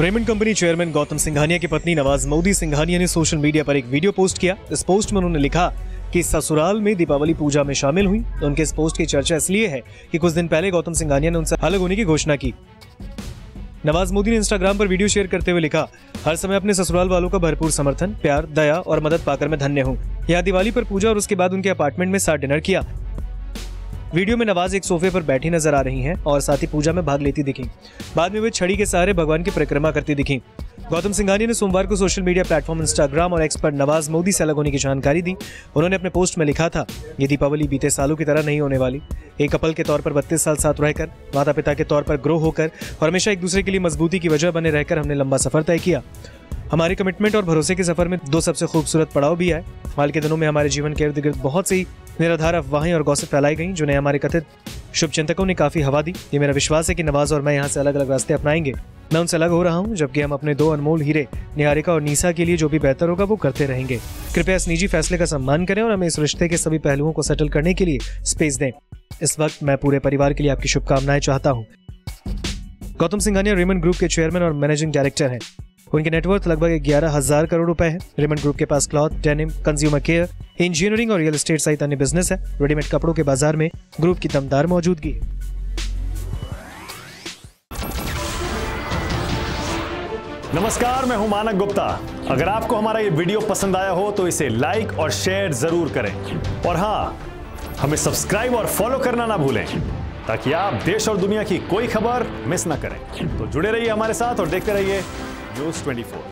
Raymond company chairman Gautam Singhania की पत्नी नवाज मोदी सिंघानिया ने सोशल मीडिया पर एक वीडियो पोस्ट किया। इस पोस्ट में उन्होंने लिखा कि ससुराल में दीपावली पूजा में शामिल हुई। तो उनके इस पोस्ट की चर्चा इसलिए है कि कुछ दिन पहले गौतम सिंघानिया ने उनसे अलग होने की घोषणा की। नवाज मोदी ने इंस्टाग्राम पर वीडियो शेयर करते हुए लिखा, हर समय अपने ससुराल वालों का भरपूर समर्थन, प्यार, दया और मदद पाकर मैं धन्य हूँ। यह दिवाली पर पूजा और उसके बाद उनके अपार्टमेंट में साथ डिनर किया। वीडियो में नवाज एक सोफे पर बैठी नजर आ रही हैं और साथ ही पूजा में भाग लेती दिखीं। बाद में वे छड़ी के सहारे भगवान की परिक्रमा करती दिखीं। गौतम सिंघानिया ने सोमवार को सोशल मीडिया प्लेटफॉर्म इंस्टाग्राम और एक्स पर नवाज मोदी से अलग होने की जानकारी दी। उन्होंने अपने पोस्ट में लिखा था, ये दीपावली बीते सालों की तरह नहीं होने वाली। एक कपल के तौर पर 32 साल साथ रहकर, माता पिता के तौर पर ग्रो होकर और हमेशा एक दूसरे के लिए मजबूती की वजह बने रहकर हमने लंबा सफर तय किया। हमारे कमिटमेंट और भरोसे के सफर में दो सबसे खूबसूरत पड़ाव भी आए। हाल के दिनों में हमारे जीवन के इर्द गिर्द बहुत सी निराधार अफवाहें और गॉसिप फैलाई गईं, जिन्हें हमारे कथित शुभचिंतकों ने काफी हवा दी। ये मेरा विश्वास है कि नवाज और मैं यहाँ से अलग अलग रास्ते अपनाएंगे। मैं उनसे अलग हो रहा हूँ, जबकि हम अपने दो अनमोल हीरे नियारिका और नीसा के लिए जो भी बेहतर होगा वो करते रहेंगे। कृपया इस निजी फैसले का सम्मान करें और हमें इस रिश्ते के सभी पहलुओं को सेटल करने के लिए स्पेस दें। इस वक्त मैं पूरे परिवार के लिए आपकी शुभकामनाएं चाहता हूँ। गौतम सिंघानिया रेमन ग्रुप के चेयरमैन और मैनेजिंग डायरेक्टर हैं। उनके नेटवर्थ लगभग 11,000 करोड़ रुपए है। रेमंड ग्रुप के पास cloth, denim, consumer care, engineering और रियल एस्टेट सहित अन्य बिजनेस है। रेडीमेड कपड़ों के बाजार में ग्रुप की दमदार मौजूदगी है। नमस्कार, मैं हूं मानक गुप्ता। अगर आपको हमारा ये वीडियो पसंद आया हो तो इसे लाइक और शेयर जरूर करें और हाँ, हमें सब्सक्राइब और फॉलो करना ना भूलें ताकि आप देश और दुनिया की कोई खबर मिस ना करें। तो जुड़े रहिए हमारे साथ और देखते रहिए News 24।